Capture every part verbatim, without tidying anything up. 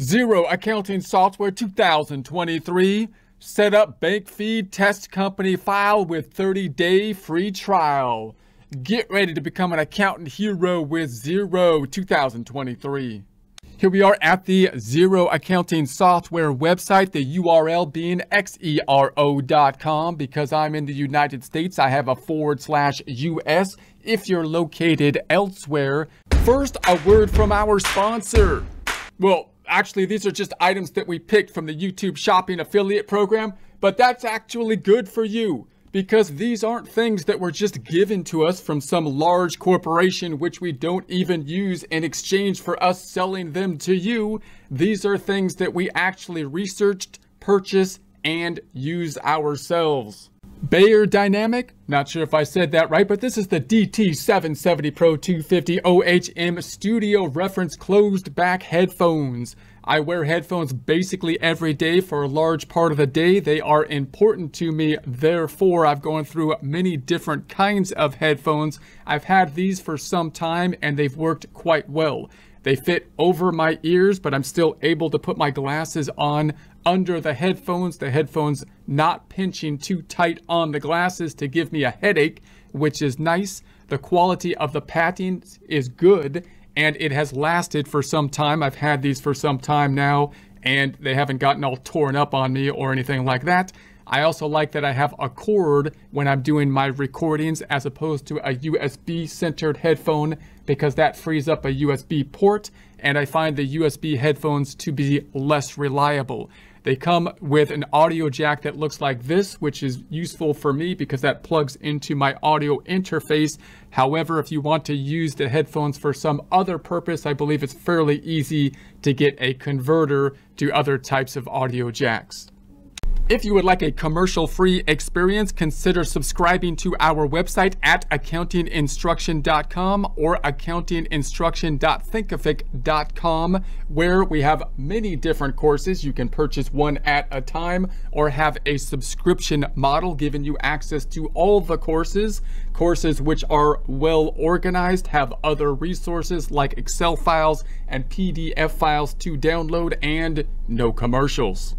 Xero Accounting Software two thousand twenty-three. Set up bank feed test company file with thirty day free trial. Get ready to become an accountant hero with Xero two thousand twenty-three. Here we are at the Xero Accounting Software website, the U R L being xero dot com. Because I'm in the United States, I have a forward slash U S if you're located elsewhere. First, a word from our sponsor. Well, actually, these are just items that we picked from the YouTube Shopping Affiliate Program, but that's actually good for you, because these aren't things that were just given to us from some large corporation which we don't even use in exchange for us selling them to you. These are things that we actually researched, purchased, and use ourselves. Beyer Dynamic, not sure if I said that right, but this is the D T seven seventy Pro two fifty O H M Studio Reference Closed Back Headphones. I wear headphones basically every day for a large part of the day. They are important to me, therefore I've gone through many different kinds of headphones. I've had these for some time and they've worked quite well. They fit over my ears, but I'm still able to put my glasses on under the headphones, the headphones not pinching too tight on the glasses to give me a headache, which is nice. The quality of the padding is good, and it has lasted for some time. I've had these for some time now, and they haven't gotten all torn up on me or anything like that. I also like that I have a cord when I'm doing my recordings as opposed to a U S B-centered headphone, because that frees up a U S B port, and I find the U S B headphones to be less reliable. They come with an audio jack that looks like this, which is useful for me because that plugs into my audio interface. However, if you want to use the headphones for some other purpose, I believe it's fairly easy to get a converter to other types of audio jacks. If you would like a commercial-free experience, consider subscribing to our website at accounting instruction dot com or accounting instruction dot thinkific dot com, where we have many different courses. You can purchase one at a time or have a subscription model giving you access to all the courses. Courses which are well organized, have other resources like Excel files and P D F files to download, and no commercials.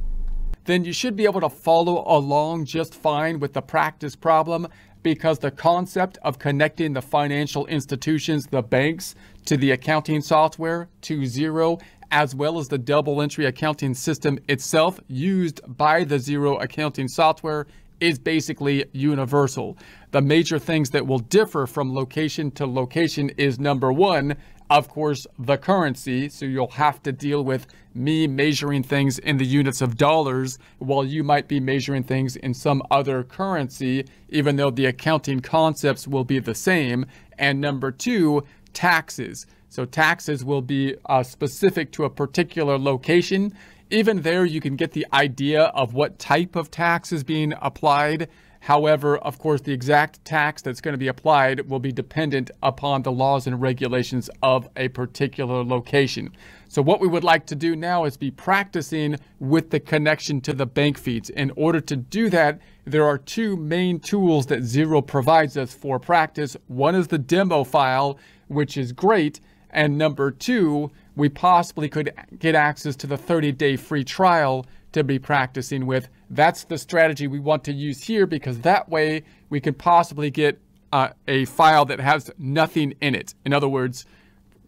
Then you should be able to follow along just fine with the practice problem, because the concept of connecting the financial institutions, the banks, to the accounting software, to Xero, as well as the double entry accounting system itself used by the Xero accounting software, is basically universal. The major things that will differ from location to location is, number one, of course, the currency. So you'll have to deal with me measuring things in the units of dollars while you might be measuring things in some other currency, even though the accounting concepts will be the same. And number two, taxes. So taxes will be uh, specific to a particular location. Even there, you can get the idea of what type of tax is being applied. However, of course, the exact tax that's going to be applied will be dependent upon the laws and regulations of a particular location. So what we would like to do now is be practicing with the connection to the bank feeds. In order to do that, there are two main tools that Xero provides us for practice. One is the demo file, which is great. And number two, we possibly could get access to the thirty day free trial to be practicing with. That's the strategy we want to use here, because that way we can possibly get uh, a file that has nothing in it. In other words,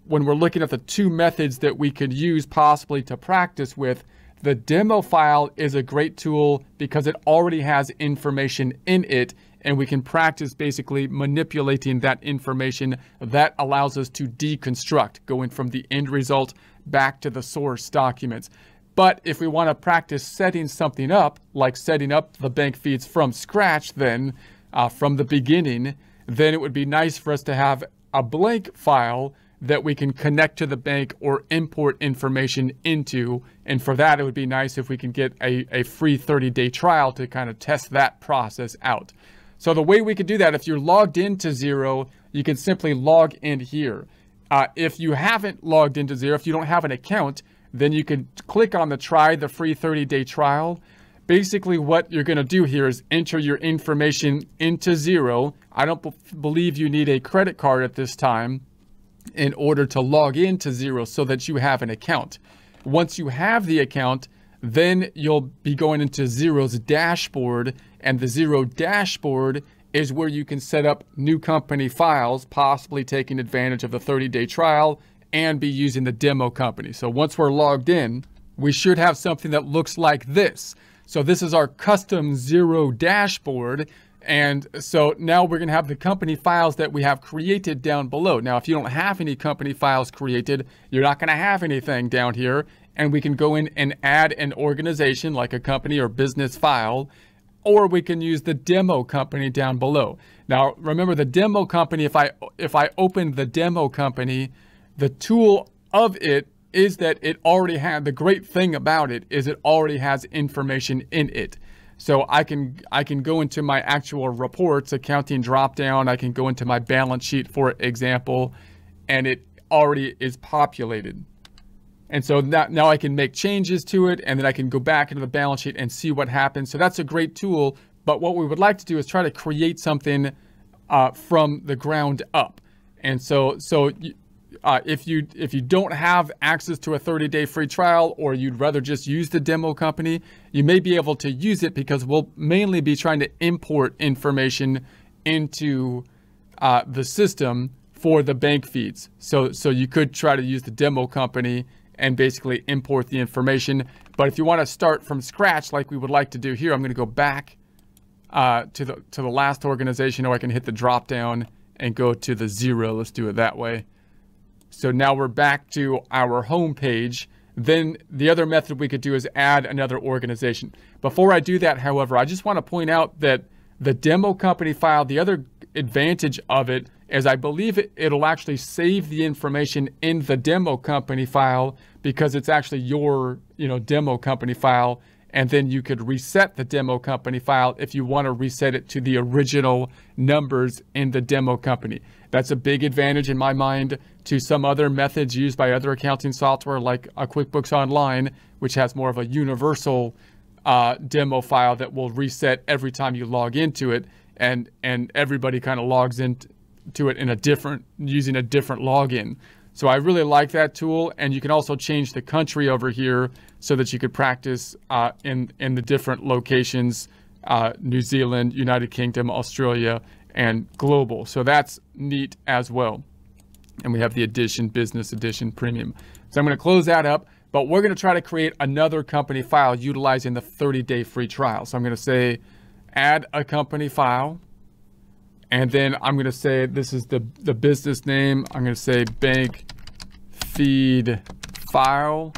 when we're looking at the two methods that we could use possibly to practice with, the demo file is a great tool because it already has information in it, and we can practice basically manipulating that information. That allows us to deconstruct, going from the end result back to the source documents. But if we want to practice setting something up, like setting up the bank feeds from scratch then, uh, from the beginning, then it would be nice for us to have a blank file that we can connect to the bank or import information into. And for that, it would be nice if we can get a, a free thirty day trial to kind of test that process out. So the way we could do that, if you're logged into Xero, you can simply log in here. Uh, if you haven't logged into Xero, if you don't have an account, then you can click on the try the free thirty day trial. Basically what you're gonna do here is enter your information into Xero. I don't b- believe you need a credit card at this time in order to log into Xero so that you have an account. Once you have the account, then you'll be going into Xero's dashboard, and the Xero dashboard is where you can set up new company files, possibly taking advantage of the thirty day trial and be using the demo company. So once we're logged in, we should have something that looks like this. So this is our custom Xero dashboard. And so now we're going to have the company files that we have created down below. Now, if you don't have any company files created, you're not going to have anything down here. And we can go in and add an organization like a company or business file, or we can use the demo company down below. Now, remember the demo company, if I, if I open the demo company, the tool of it is that it already had, the great thing about it is it already has information in it. So I can, I can go into my actual reports, accounting dropdown, I can go into my balance sheet, for example, and it already is populated. And so that, now I can make changes to it, and then I can go back into the balance sheet and see what happens. So that's a great tool, but what we would like to do is try to create something uh, from the ground up. And so, so uh, if you if you don't have access to a thirty day free trial, or you'd rather just use the demo company, you may be able to use it, because we'll mainly be trying to import information into uh, the system for the bank feeds. So, so you could try to use the demo company and basically import the information. But if you want to start from scratch, like we would like to do here, I'm going to go back uh, to the to the last organization, or I can hit the drop down and go to the Xero. Let's do it that way. So now we're back to our home page. Then the other method we could do is add another organization. Before I do that, however, I just want to point out that the demo company file, the other advantage of it is I believe it, it'll actually save the information in the demo company file, because it's actually your, you know, demo company file. And then you could reset the demo company file if you want to reset it to the original numbers in the demo company. That's a big advantage in my mind to some other methods used by other accounting software like a QuickBooks Online, which has more of a universal uh, demo file that will reset every time you log into it. And, and everybody kind of logs into to it in a different, using a different login. So I really like that tool, and you can also change the country over here so that you could practice uh, in, in the different locations, uh, New Zealand, United Kingdom, Australia, and global. So that's neat as well. And we have the edition, business edition, premium. So I'm gonna close that up, but we're gonna try to create another company file utilizing the thirty day free trial. So I'm gonna say, add a company file. And then I'm going to say, this is the, the business name. I'm going to say bank feed file,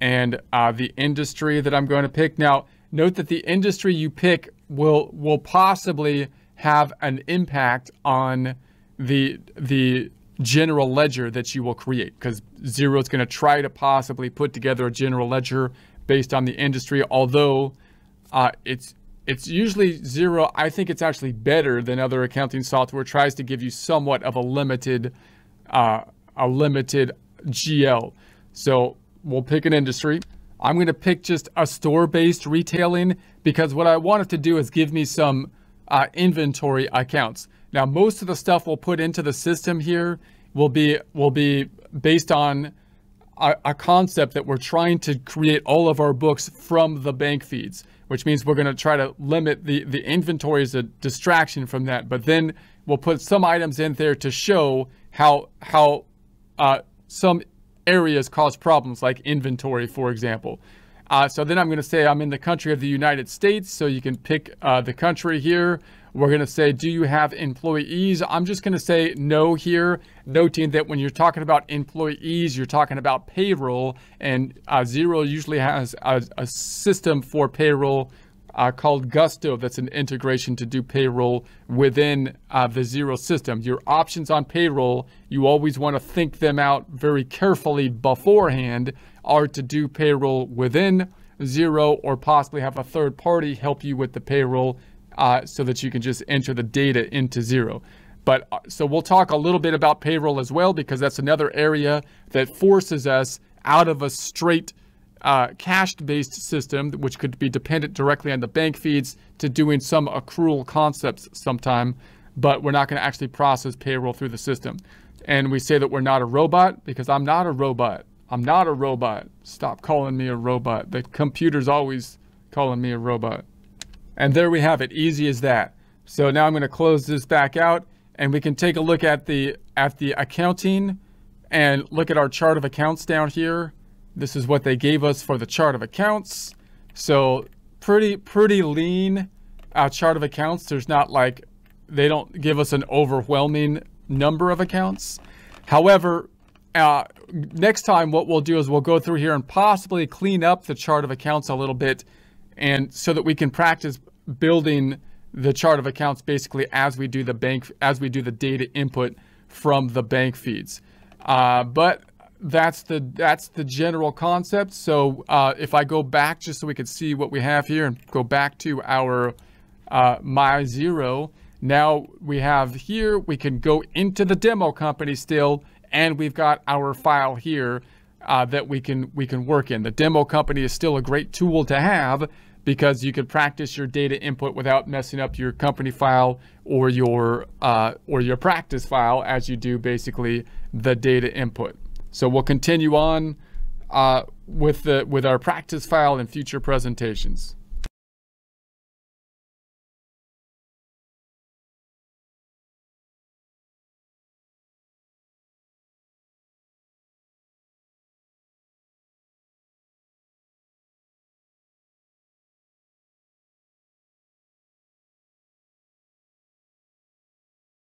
and uh, the industry that I'm going to pick. Now, note that the industry you pick will, will possibly have an impact on the, the general ledger that you will create, because Xero is going to try to possibly put together a general ledger based on the industry, although uh, it's, It's usually Xero, I think it's actually better than other accounting software, tries to give you somewhat of a limited, uh, a limited G L. So we'll pick an industry. I'm going to pick just a store-based retailing, because what I wanted to do is give me some uh, inventory accounts. Now, most of the stuff we'll put into the system here will be, will be based on a, a concept that we're trying to create all of our books from the bank feeds, which means we're going to try to limit the, the inventory as a distraction from that. But then we'll put some items in there to show how, how uh, some areas cause problems, like inventory, for example. Uh, so then I'm going to say I'm in the country of the United States. So you can pick uh, the country here. We're going to say, do you have employees? I'm just going to say no here, noting that when you're talking about employees, you're talking about payroll, and uh, Xero usually has a, a system for payroll uh, called Gusto. That's an integration to do payroll within uh, the Xero system. Your options on payroll, you always want to think them out very carefully beforehand, are to do payroll within Xero, or possibly have a third party help you with the payroll, uh, so that you can just enter the data into Xero. But uh, so we'll talk a little bit about payroll as well, because that's another area that forces us out of a straight uh, cash-based system, which could be dependent directly on the bank feeds, to doing some accrual concepts sometime, but we're not going to actually process payroll through the system. And we say that we're not a robot, because I'm not a robot. I'm not a robot. Stop calling me a robot. The computer's always calling me a robot. And there we have it, easy as that. So now I'm going to close this back out, and we can take a look at the at the accounting and look at our chart of accounts down here. This is what they gave us for the chart of accounts. So pretty pretty lean uh, chart of accounts. There's not like, they don't give us an overwhelming number of accounts. However, uh, next time what we'll do is we'll go through here and possibly clean up the chart of accounts a little bit, and so that we can practice building the chart of accounts basically as we do the bank, as we do the data input from the bank feeds. Uh, but that's the that's the general concept. So uh, if I go back just so we can see what we have here, and go back to our uh, My Xero, now we have here, we can go into the demo company still, and we've got our file here uh, that we can we can work in. The demo company is still a great tool to have, because you can practice your data input without messing up your company file or your uh, or your practice file as you do basically the data input. So we'll continue on uh, with the with our practice file in future presentations.